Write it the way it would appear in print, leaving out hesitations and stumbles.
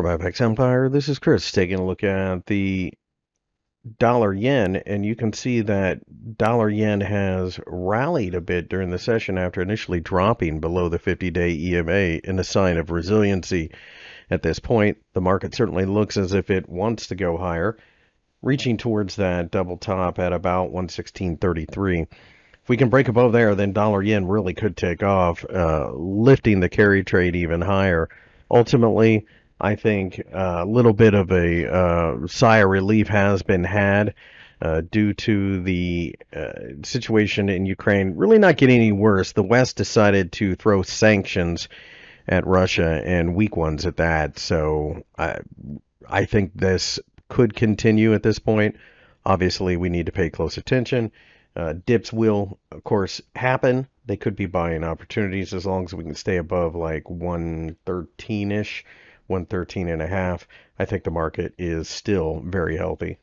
From FX Empire, this is Chris taking a look at the dollar yen, and you can see that dollar yen has rallied a bit during the session after initially dropping below the 50-day EMA in a sign of resiliency. At this point, the market certainly looks as if it wants to go higher, reaching towards that double top at about 116.33. If we can break above there, then dollar yen really could take off, lifting the carry trade even higher. Ultimately, I think a little bit of a sigh of relief has been had due to the situation in Ukraine really not getting any worse. The West decided to throw sanctions at Russia, and weak ones at that. So I think this could continue at this point. Obviously, we need to pay close attention. Dips will, of course, happen. They could be buying opportunities as long as we can stay above like 113-ish. 113.5, I think the market is still very healthy.